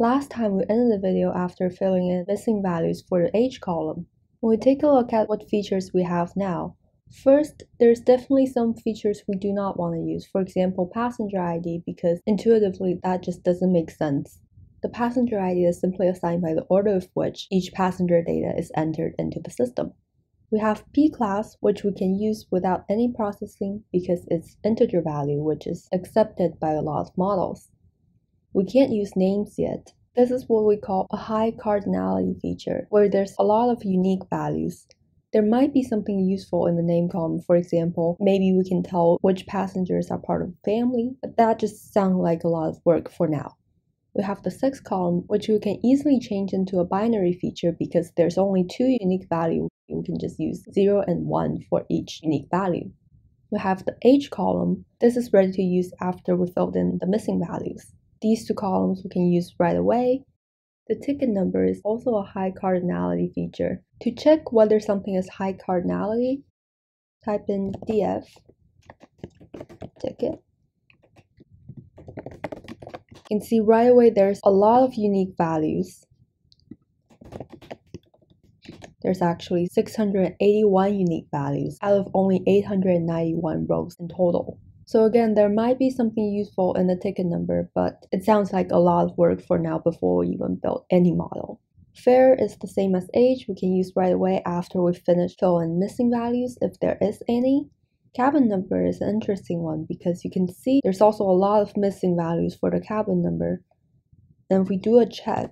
Last time we ended the video after filling in missing values for the age column. When we take a look at what features we have now, first, there's definitely some features we do not want to use, for example passenger ID, because intuitively that just doesn't make sense. The passenger ID is simply assigned by the order of which each passenger data is entered into the system. We have P class, which we can use without any processing because it's integer value, which is accepted by a lot of models. We can't use names yet. This is what we call a high cardinality feature, where there's a lot of unique values. There might be something useful in the name column, for example, maybe we can tell which passengers are part of the family, but that just sounds like a lot of work for now. We have the sex column, which we can easily change into a binary feature because there's only two unique values. We can just use 0 and 1 for each unique value. We have the age column. This is ready to use after we filled in the missing values. These two columns we can use right away. The ticket number is also a high cardinality feature. To check whether something is high cardinality, type in df ticket. You can see right away there's a lot of unique values. There's actually 681 unique values out of only 891 rows in total. So again, there might be something useful in the ticket number, but it sounds like a lot of work for now before we even build any model. Fare is the same as age. We can use right away after we finish filling in missing values if there is any. Cabin number is an interesting one because you can see there's also a lot of missing values for the cabin number. And if we do a check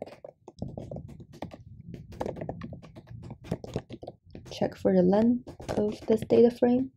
for the length of this data frame,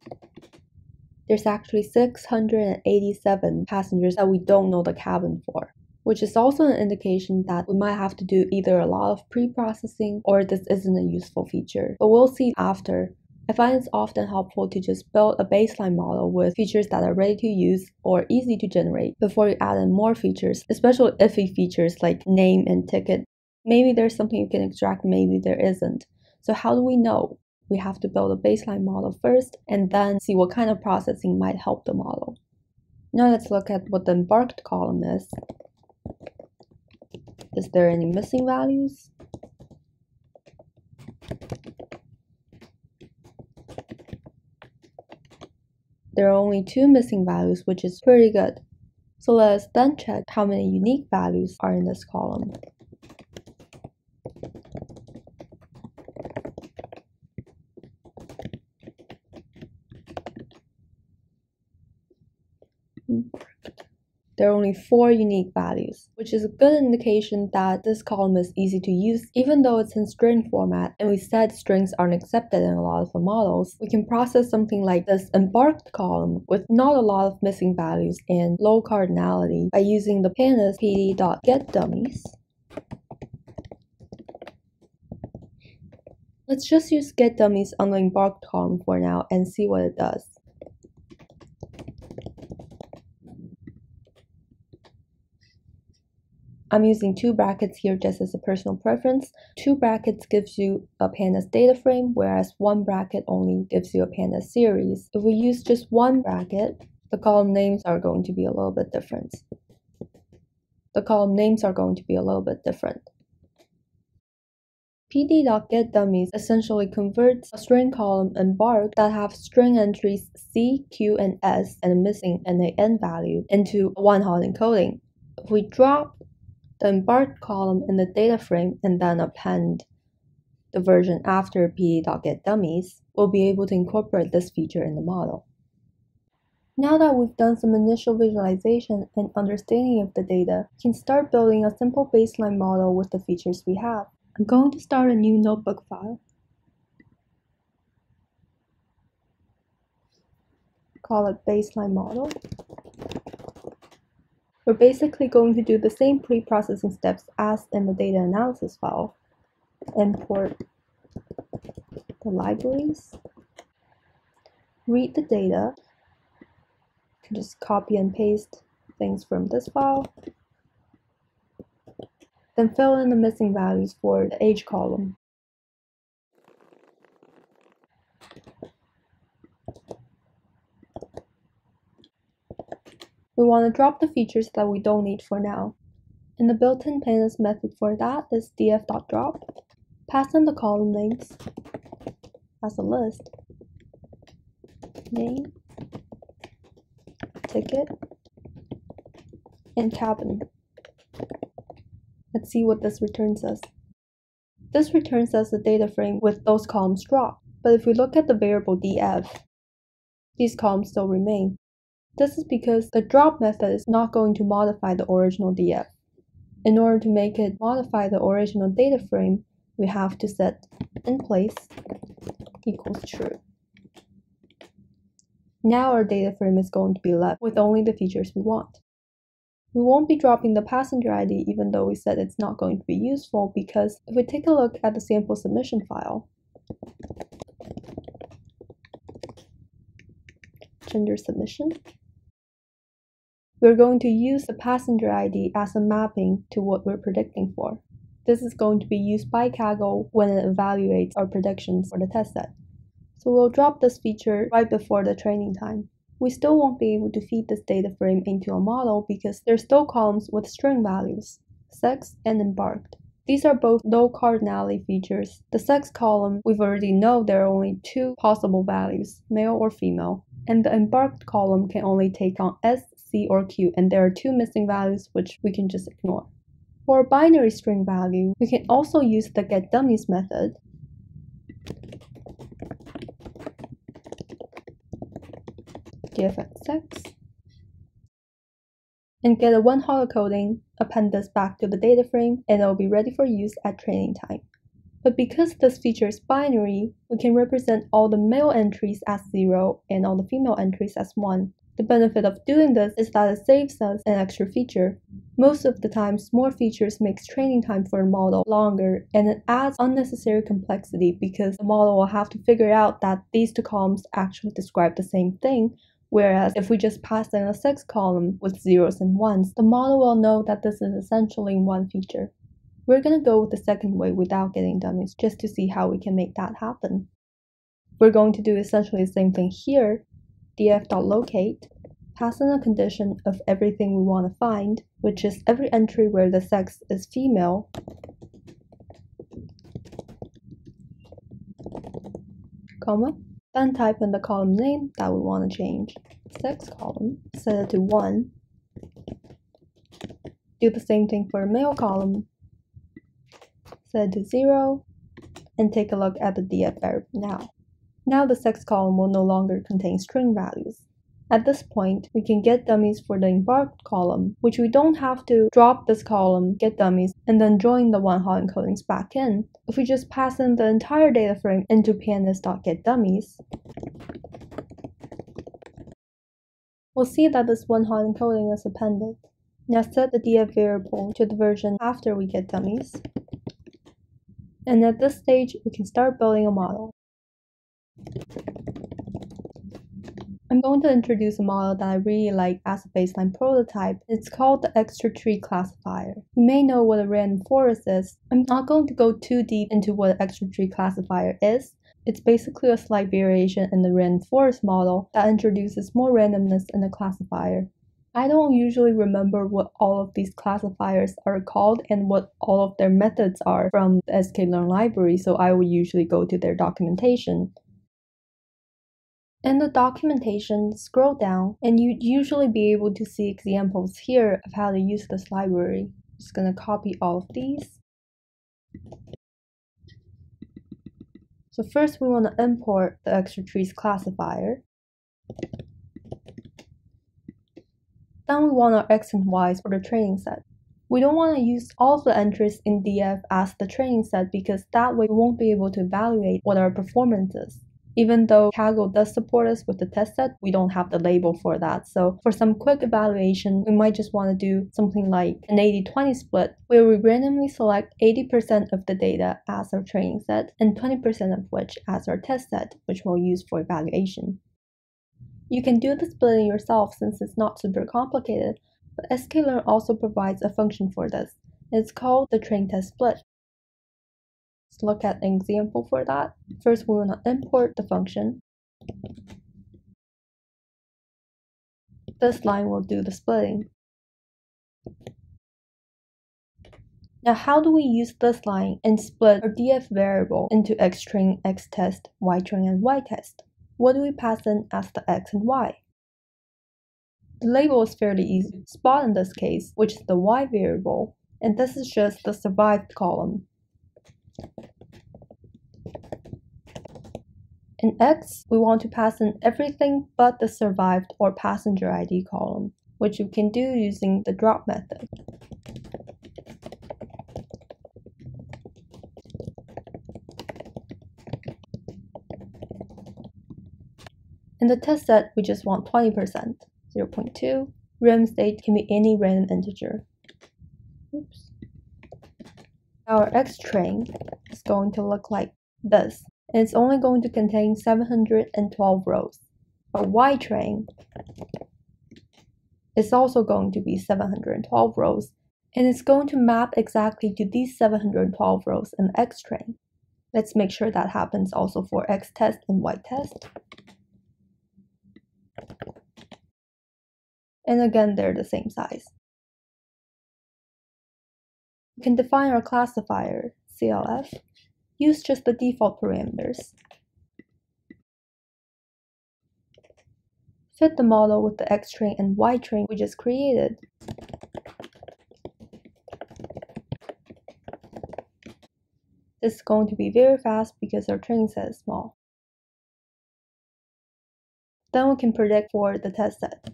there's actually 687 passengers that we don't know the cabin for, which is also an indication that we might have to do either a lot of pre-processing or this isn't a useful feature, but we'll see after. I find it's often helpful to just build a baseline model with features that are ready to use or easy to generate before you add in more features, especially iffy features like name and ticket. Maybe there's something you can extract, maybe there isn't. So how do we know? We have to build a baseline model first and then see what kind of processing might help the model. Now let's look at what the embarked column is. Is there any missing values? There are only two missing values, which is pretty good. So let us then check how many unique values are in this column. There are only 4 unique values, which is a good indication that this column is easy to use. Even though it's in string format, and we said strings aren't accepted in a lot of the models, we can process something like this embarked column with not a lot of missing values and low cardinality by using the pandas pd.get_dummies. Let's just use get dummies on the embarked column for now and see what it does. I'm using 2 brackets here just as a personal preference. 2 brackets gives you a pandas data frame, whereas 1 bracket only gives you a pandas series. If we use just 1 bracket, the column names are going to be a little bit different. pd.getDummies essentially converts a string column embark that have string entries C, Q, and S and a missing NaN value into a one-hot encoding. If we drop the embarked column in the data frame and then append the version after pd.getDummies, we'll be able to incorporate this feature in the model. Now that we've done some initial visualization and understanding of the data, we can start building a simple baseline model with the features we have. I'm going to start a new notebook file called baseline model. We're basically going to do the same pre-processing steps as in the data analysis file. Import the libraries, read the data, just copy and paste things from this file, then fill in the missing values for the age column. We want to drop the features that we don't need for now. and the built-in pandas method for that is df.drop. Pass in the column names as a list, name, ticket, and cabin. Let's see what this returns us. This returns us a data frame with those columns dropped, but if we look at the variable df, these columns still remain. This is because the drop method is not going to modify the original df. In order to make it modify the original data frame, we have to set in place equals true. Now our data frame is going to be left with only the features we want. We won't be dropping the passenger ID even though we said it's not going to be useful, because if we take a look at the sample submission file, gender submission, we're going to use the passenger ID as a mapping to what we're predicting for. This is going to be used by Kaggle when it evaluates our predictions for the test set. So we'll drop this feature right before the training time. We still won't be able to feed this data frame into a model because there's still columns with string values, sex and embarked. These are both low cardinality features. The sex column, we've already know there are only two possible values, male or female, and the embarked column can only take on S, C, or Q, and there are two missing values which we can just ignore. For a binary string value, we can also use the getDummies method. df.sex and get a one-holler coding, append this back to the data frame, and it will be ready for use at training time. But because this feature is binary, we can represent all the male entries as 0 and all the female entries as 1. The benefit of doing this is that it saves us an extra feature. Most of the times, more features makes training time for a model longer, and it adds unnecessary complexity because the model will have to figure out that these two columns actually describe the same thing. Whereas if we just pass in a sex column with zeros and ones, the model will know that this is essentially one feature. We're going to go with the second way without getting dummies just to see how we can make that happen. We're going to do essentially the same thing here, df.locate, pass in a condition of everything we want to find, which is every entry where the sex is female, comma. Then type in the column name that we want to change, sex column, set it to 1. Do the same thing for male column, set it to 0, and take a look at the df variable now. Now the sex column will no longer contain string values. At this point, we can get dummies for the embarked column, which we don't have to drop this column, get dummies, and then join the one-hot encodings back in. If we just pass in the entire data frame into pandas.getDummies, we'll see that this one-hot encoding is appended. Now set the df variable to the version after we get dummies, and at this stage, we can start building a model. I'm going to introduce a model that I really like as a baseline prototype. It's called the ExtraTreeClassifier. You may know what a random forest is. I'm not going to go too deep into what an ExtraTreeClassifier is. It's basically a slight variation in the random forest model that introduces more randomness in the classifier. I don't usually remember what all of these classifiers are called and what all of their methods are from the sklearn library, so I will usually go to their documentation. In the documentation, scroll down, and you'd usually be able to see examples here of how to use this library. I'm just going to copy all of these. So first we want to import the ExtraTreesClassifier. Then we want our x and y's for the training set. We don't want to use all of the entries in df as the training set because that way we won't be able to evaluate what our performance is. Even though Kaggle does support us with the test set, we don't have the label for that. So for some quick evaluation, we might just want to do something like an 80-20 split, where we randomly select 80% of the data as our training set and 20% of which as our test set, which we'll use for evaluation. You can do the splitting yourself since it's not super complicated, but sklearn also provides a function for this. It's called the train_test_split. Let's look at an example for that. First, we want to import the function. This line will do the splitting. Now, how do we use this line and split our df variable into xtrain, xtest, ytrain, and ytest? What do we pass in as the x and y? The label is fairly easy. Spot in this case, which is the y variable, and this is just the survived column. In x, we want to pass in everything but the survived or passenger ID column, which you can do using the drop method. In the test set, we just want 20%, 0.2. Random state can be any random integer. Oops. Our X train is going to look like this, and it's only going to contain 712 rows. Our Y train is also going to be 712 rows, and it's going to map exactly to these 712 rows in the X train. Let's make sure that happens also for X test and Y test. And again, they're the same size. We can define our classifier, CLF, use just the default parameters. Fit the model with the X train and Y train we just created. This is going to be very fast because our train set is small. Then we can predict for the test set.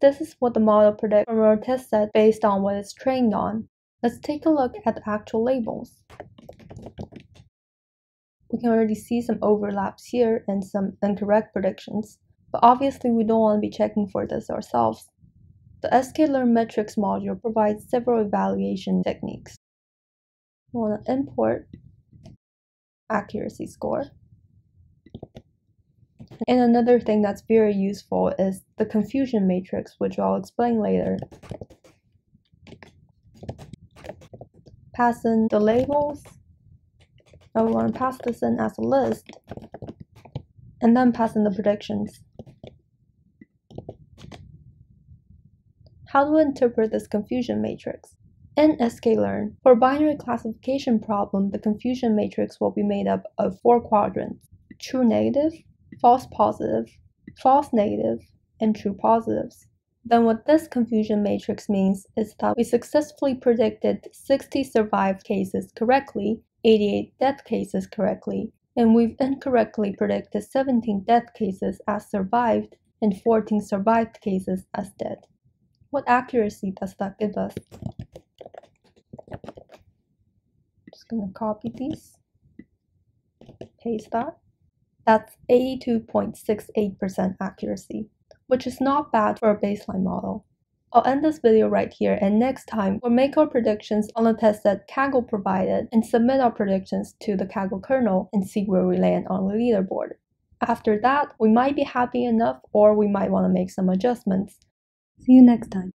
This is what the model predicts from our test set based on what it's trained on. Let's take a look at the actual labels. We can already see some overlaps here and some incorrect predictions, but obviously we don't want to be checking for this ourselves. The sklearn metrics module provides several evaluation techniques. We want to import accuracy score. And another thing that's very useful is the confusion matrix, which I'll explain later. Pass in the labels. Now we want to pass this in as a list, and then pass in the predictions. How do we interpret this confusion matrix? In sklearn, for binary classification problem, the confusion matrix will be made up of 4 quadrants: true negative, false positive, false negative, and true positives. Then what this confusion matrix means is that we successfully predicted 60 survived cases correctly, 88 death cases correctly, and we've incorrectly predicted 17 death cases as survived and 14 survived cases as dead. What accuracy does that give us? Just gonna copy these, paste that. That's 82.68% accuracy, which is not bad for a baseline model. I'll end this video right here, and next time we'll make our predictions on the test that Kaggle provided and submit our predictions to the Kaggle kernel and see where we land on the leaderboard. After that, we might be happy enough, or we might want to make some adjustments. See you next time.